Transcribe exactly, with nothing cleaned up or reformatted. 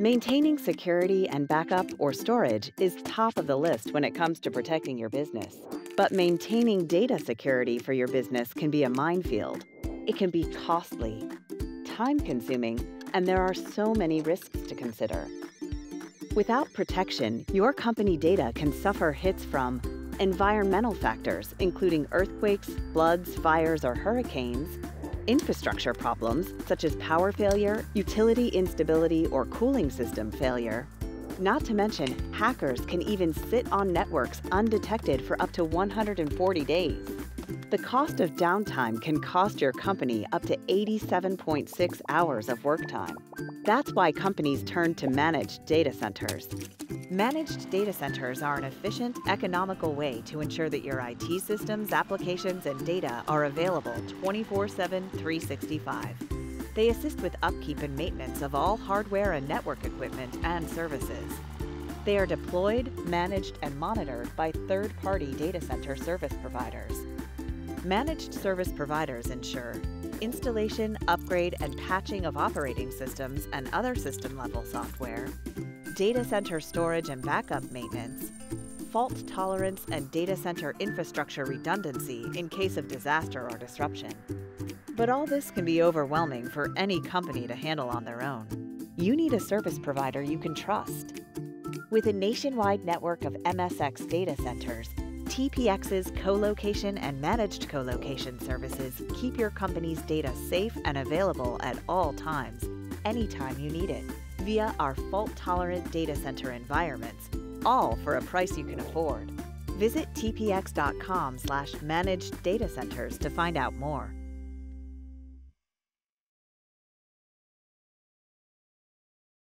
Maintaining security and backup or storage is top of the list when it comes to protecting your business. But maintaining data security for your business can be a minefield. It can be costly, time-consuming, and there are so many risks to consider. Without protection, your company data can suffer hits from environmental factors, including earthquakes, floods, fires, or hurricanes, infrastructure problems such as power failure, utility instability, or cooling system failure. Not to mention, hackers can even sit on networks undetected for up to one hundred forty days. The cost of downtime can cost your company up to eighty-seven point six hours of work time. That's why companies turn to managed data centers. Managed data centers are an efficient, economical way to ensure that your I T systems, applications, and data are available twenty-four seven, three sixty-five. They assist with upkeep and maintenance of all hardware and network equipment and services. They are deployed, managed, and monitored by third-party data center service providers. Managed service providers ensure installation, upgrade, and patching of operating systems and other system-level software, data center storage and backup maintenance, fault tolerance, and data center infrastructure redundancy in case of disaster or disruption. But all this can be overwhelming for any company to handle on their own. You need a service provider you can trust. With a nationwide network of M S X data centers, T P X's co-location and managed co-location services keep your company's data safe and available at all times, anytime you need it, via our fault-tolerant data center environments, all for a price you can afford. Visit T P X dot com slash managed data centers to find out more.